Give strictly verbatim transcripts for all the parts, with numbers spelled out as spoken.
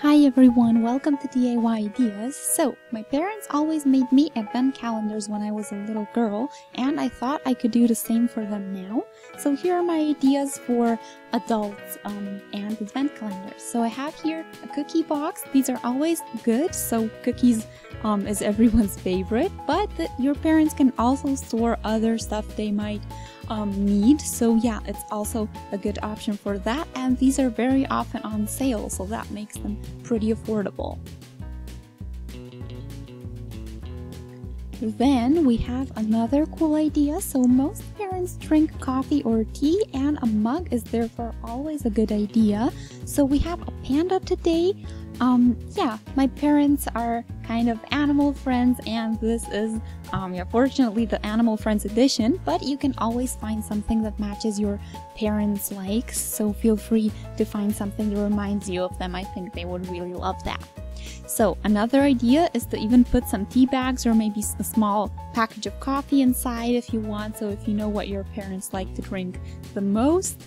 Hi everyone, welcome to D I Y Ideas. So, my parents always made me advent calendars when I was a little girl, and I thought I could do the same for them now. So here are my ideas for adults um, and advent calendars. So I have here a cookie box. These are always good, so cookies um, is everyone's favorite, but the, your parents can also store other stuff they might um, need. So yeah, it's also a good option for that, and these are very often on sale, so that makes them pretty affordable. Then we have another cool idea. So most parents drink coffee or tea, and a mug is therefore always a good idea. So we have a panda today. Um, yeah, my parents are kind of animal friends, and this is um, yeah, fortunately the animal friends edition, but you can always find something that matches your parents' likes, so feel free to find something that reminds you of them. I think they would really love that. So another idea is to even put some tea bags or maybe a small package of coffee inside if you want, so if you know what your parents like to drink the most.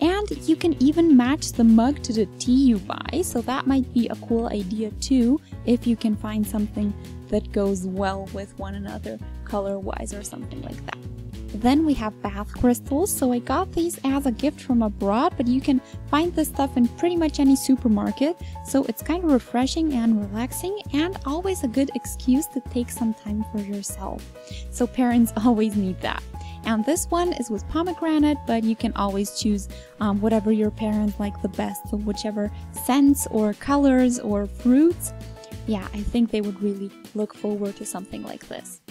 And you can even match the mug to the tea you buy, so that might be a cool idea too, if you can find something that goes well with one another color-wise or something like that. Then we have bath crystals. So I got these as a gift from abroad, but you can find this stuff in pretty much any supermarket, so it's kind of refreshing and relaxing, and always a good excuse to take some time for yourself. So parents always need that. And this one is with pomegranate, but you can always choose um, whatever your parents like the best, so whichever scents or colors or fruits. Yeah, I think they would really look forward to something like this.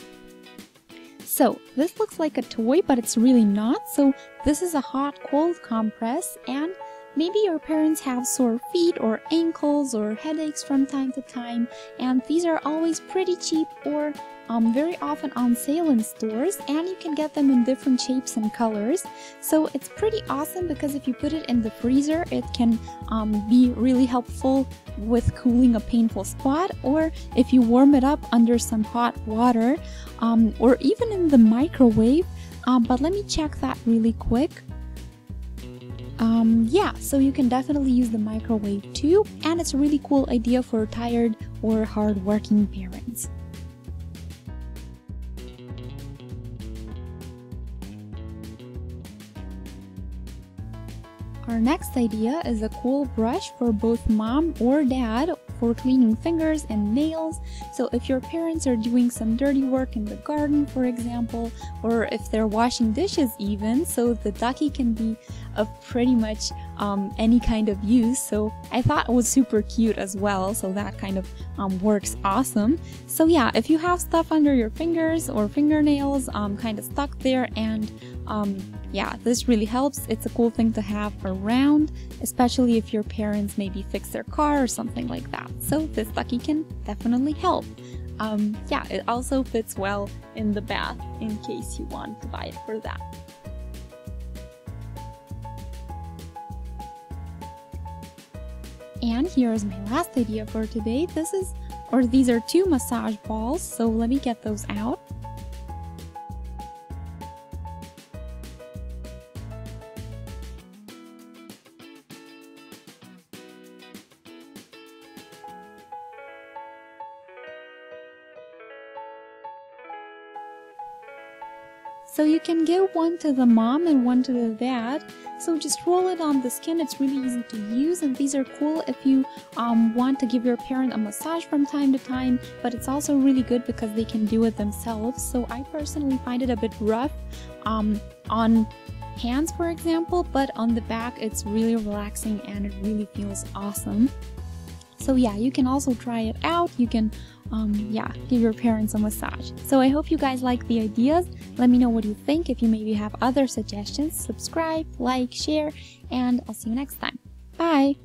So this looks like a toy, but it's really not. So this is a hot-cold compress, and maybe your parents have sore feet or ankles or headaches from time to time, and these are always pretty cheap or um, very often on sale in stores, and you can get them in different shapes and colors. So it's pretty awesome because if you put it in the freezer, it can um, be really helpful with cooling a painful spot, or if you warm it up under some hot water, um, or even in the microwave. Um, but let me check that really quick. Um, yeah, so you can definitely use the microwave too, and it's a really cool idea for tired or hard-working parents. Our next idea is a cool brush for both mom or dad for cleaning fingers and nails. So if your parents are doing some dirty work in the garden, for example, or if they're washing dishes even, so the ducky can be of pretty much um, any kind of use. So I thought it was super cute as well, so that kind of um, works awesome. So yeah, if you have stuff under your fingers or fingernails um, kind of stuck there, and um, yeah, this really helps. It's a cool thing to have around, especially if your parents maybe fix their car or something like that. So this ducky can definitely help. Um, yeah, it also fits well in the bath in case you want to buy it for that. And here's my last idea for today. This is, or these are two massage balls, so let me get those out. So you can give one to the mom and one to the dad. So just roll it on the skin, it's really easy to use, and these are cool if you um, want to give your parent a massage from time to time, but it's also really good because they can do it themselves. So I personally find it a bit rough um, on hands, for example, but on the back it's really relaxing and it really feels awesome. So yeah, you can also try it out. You can um, yeah, give your parents a massage. So I hope you guys like the ideas. Let me know what you think. If you maybe have other suggestions, subscribe, like, share, and I'll see you next time. Bye!